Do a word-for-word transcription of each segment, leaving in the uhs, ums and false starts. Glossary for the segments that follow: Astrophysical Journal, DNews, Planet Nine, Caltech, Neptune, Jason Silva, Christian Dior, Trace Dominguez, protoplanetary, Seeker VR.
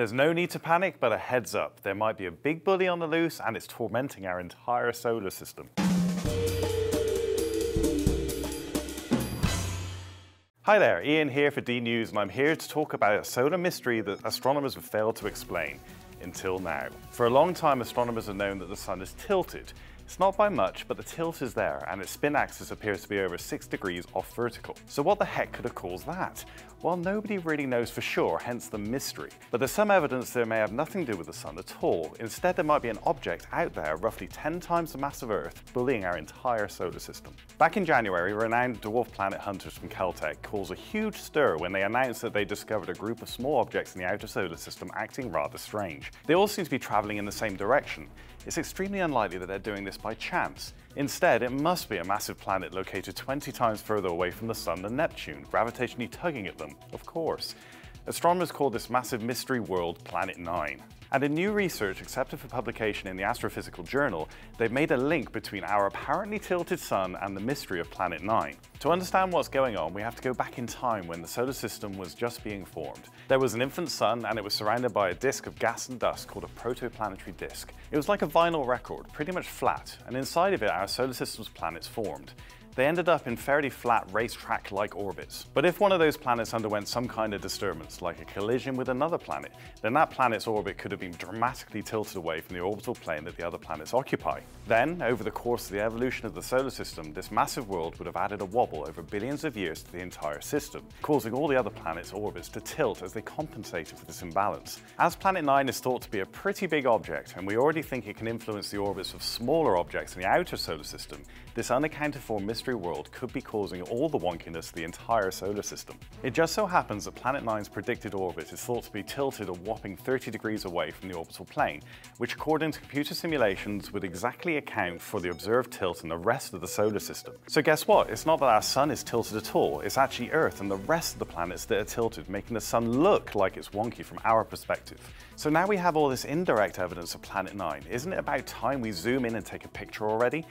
There's no need to panic, but a heads up. There might be a big bully on the loose, and it's tormenting our entire solar system. Hi there, Ian here for DNews, and I'm here to talk about a solar mystery that astronomers have failed to explain, until now. For a long time, astronomers have known that the sun is tilted. It's not by much, but the tilt is there, and its spin axis appears to be over six degrees off vertical. So what the heck could have caused that? Well, nobody really knows for sure, hence the mystery. But there's some evidence that it may have nothing to do with the sun at all. Instead, there might be an object out there roughly ten times the mass of Earth, bullying our entire solar system. Back in January, renowned dwarf planet hunters from Caltech caused a huge stir when they announced that they discovered a group of small objects in the outer solar system acting rather strange. They all seem to be traveling in the same direction. It's extremely unlikely that they're doing this by chance. Instead, it must be a massive planet located twenty times further away from the sun than Neptune, gravitationally tugging at them, of course. Astronomers call this massive mystery world Planet Nine. And in new research accepted for publication in the Astrophysical Journal, they've made a link between our apparently tilted sun and the mystery of Planet Nine. To understand what's going on, we have to go back in time when the solar system was just being formed. There was an infant sun, and it was surrounded by a disk of gas and dust called a protoplanetary disk. It was like a vinyl record, pretty much flat, and inside of it our solar system's planets formed. They ended up in fairly flat racetrack-like orbits. But if one of those planets underwent some kind of disturbance, like a collision with another planet, then that planet's orbit could have been dramatically tilted away from the orbital plane that the other planets occupy. Then, over the course of the evolution of the solar system, this massive world would have added a wobble over billions of years to the entire system, causing all the other planets' orbits to tilt as they compensated for this imbalance. As Planet Nine is thought to be a pretty big object, and we already think it can influence the orbits of smaller objects in the outer solar system, this unaccounted for mystery world could be causing all the wonkiness of the entire solar system. It just so happens that Planet Nine's predicted orbit is thought to be tilted a whopping thirty degrees away from the orbital plane, which according to computer simulations would exactly account for the observed tilt in the rest of the solar system. So guess what? It's not that our sun is tilted at all, it's actually Earth and the rest of the planets that are tilted, making the sun look like it's wonky from our perspective. So now we have all this indirect evidence of Planet Nine. Isn't it about time we zoom in and take a picture already?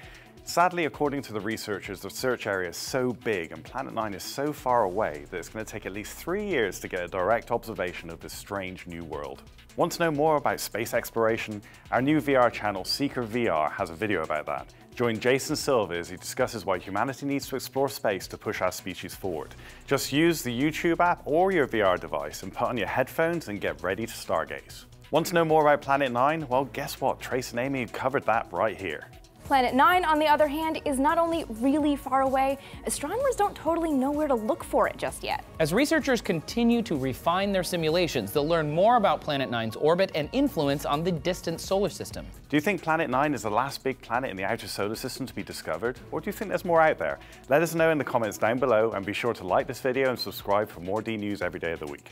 Sadly, according to the researchers, the search area is so big and Planet Nine is so far away that it's going to take at least three years to get a direct observation of this strange new world. Want to know more about space exploration? Our new V R channel, Seeker V R, has a video about that. Join Jason Silva as he discusses why humanity needs to explore space to push our species forward. Just use the YouTube app or your V R device and put on your headphones and get ready to stargaze. Want to know more about Planet Nine? Well, guess what? Trace and Amy covered that right here. Planet Nine, on the other hand, is not only really far away, astronomers don't totally know where to look for it just yet. As researchers continue to refine their simulations, they'll learn more about Planet Nine's orbit and influence on the distant solar system. Do you think Planet Nine is the last big planet in the outer solar system to be discovered? Or do you think there's more out there? Let us know in the comments down below, and be sure to like this video and subscribe for more DNews every day of the week.